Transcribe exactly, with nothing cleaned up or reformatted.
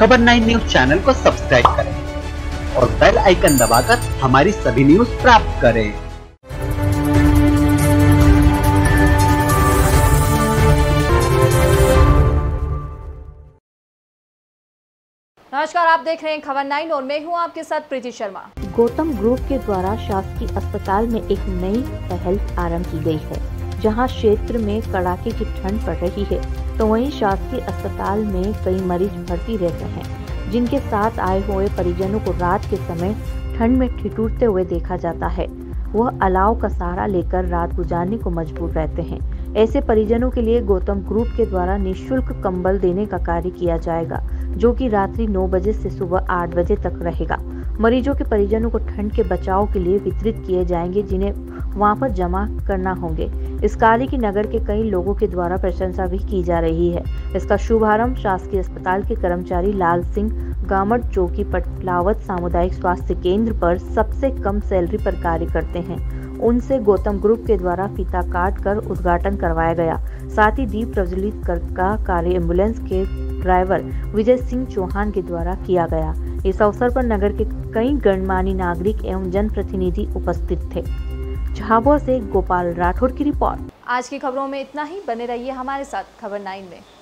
खबर nine news channel को subscribe करें और बेल आइकन दबाकर हमारी सभी न्यूज प्राप्त करें। नमस्कार, आप देख रहे हैं खबर नाइन और मैं हूं आपके साथ प्रीति शर्मा। गौतम ग्रुप के द्वारा शासकीय अस्पताल में एक नई पहल आरंभ की गई है। जहां क्षेत्र में कड़ाके की ठंड पड़ रही है तो वहीं शासकीय अस्पताल में कई मरीज भर्ती रहते हैं, जिनके साथ आए हुए परिजनों को रात के समय ठंड में ठिठुरते हुए देखा जाता है। वह अलाव का सहारा लेकर रात गुजारने को मजबूर रहते हैं। ऐसे परिजनों के लिए गौतम ग्रुप के द्वारा निःशुल्क कंबल देने का कार्य किया जाएगा, जो कि रात्रि नौ बजे से सुबह आठ बजे तक रहेगा। मरीजों के परिजनों को ठंड के बचाव के लिए वितरित किए जाएंगे, जिन्हें वहां पर जमा करना होंगे। इस कार्य की नगर के कई लोगों के द्वारा प्रशंसा भी की जा रही है। इसका शुभारंभ शासकीय अस्पताल के कर्मचारी लाल सिंह गामड, जो की पटलावत सामुदायिक स्वास्थ्य केंद्र पर सबसे कम सैलरी पर कार्य करते हैं, उनसे गौतम ग्रुप के द्वारा फीता काट कर उद्घाटन करवाया गया। साथ ही दीप प्रज्वलित का कार्य एम्बुलेंस के ड्राइवर विजय सिंह चौहान के द्वारा किया गया। इस अवसर पर नगर के कई गणमान्य नागरिक एवं जनप्रतिनिधि उपस्थित थे। झाबुआ से गोपाल राठौर की रिपोर्ट। आज की खबरों में इतना ही, बने रहिए हमारे साथ खबर नाइन में।